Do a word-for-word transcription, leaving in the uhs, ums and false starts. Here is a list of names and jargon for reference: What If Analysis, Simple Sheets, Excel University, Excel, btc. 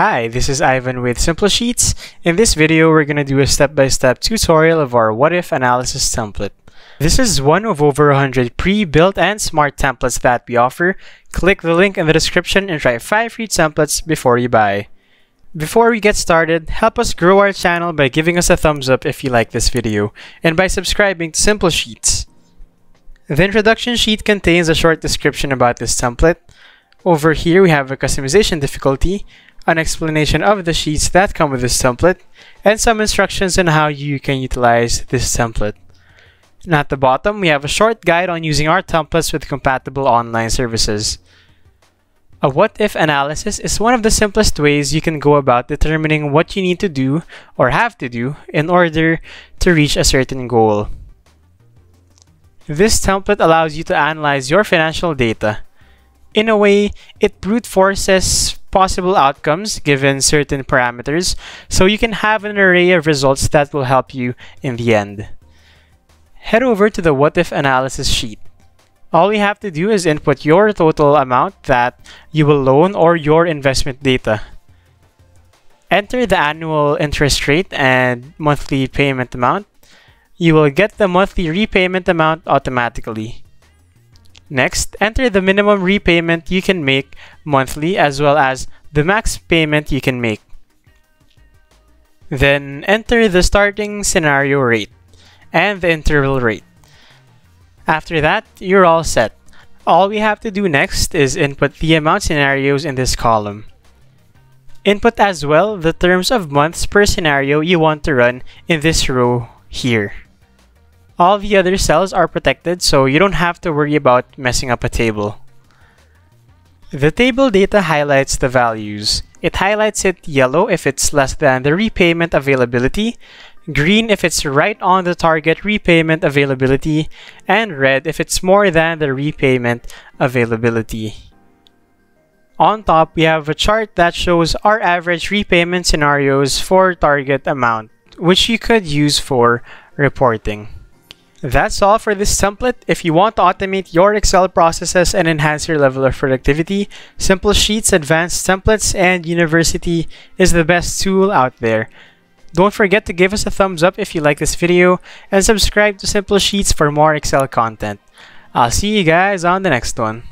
Hi, this is Ivan with Simple Sheets. In this video, we're going to do a step-by-step tutorial of our What If Analysis template. This is one of over one hundred pre-built and smart templates that we offer. Click the link in the description and try five free templates before you buy. Before we get started, help us grow our channel by giving us a thumbs up if you like this video, and by subscribing to Simple Sheets. The introduction sheet contains a short description about this template. Over here, we have a customization difficulty, an explanation of the sheets that come with this template, and some instructions on how you can utilize this template. And at the bottom, we have a short guide on using our templates with compatible online services. A what-if analysis is one of the simplest ways you can go about determining what you need to do or have to do in order to reach a certain goal. This template allows you to analyze your financial data. In a way, it brute forces possible outcomes given certain parameters, so you can have an array of results that will help you in the end. Head over to the What If Analysis sheet. All you have to do is input your total amount that you will loan or your investment data. Enter the annual interest rate and monthly payment amount. You will get the monthly repayment amount automatically. Next, enter the minimum repayment you can make monthly as well as the max payment you can make. Then enter the starting scenario rate and the interval rate. After that, you're all set. All we have to do next is input the amount scenarios in this column. Input as well the terms of months per scenario you want to run in this row here. All the other cells are protected, so you don't have to worry about messing up a table. The table data highlights the values. It highlights it yellow if it's less than the repayment availability, green if it's right on the target repayment availability, and red if it's more than the repayment availability. On top, we have a chart that shows our average repayment scenarios for target amount, which you could use for reporting. That's all for this template. If you want to automate your Excel processes and enhance your level of productivity, Simple Sheets, Advanced Templates, and University is the best tool out there. Don't forget to give us a thumbs up if you like this video, and subscribe to Simple Sheets for more Excel content. I'll see you guys on the next one.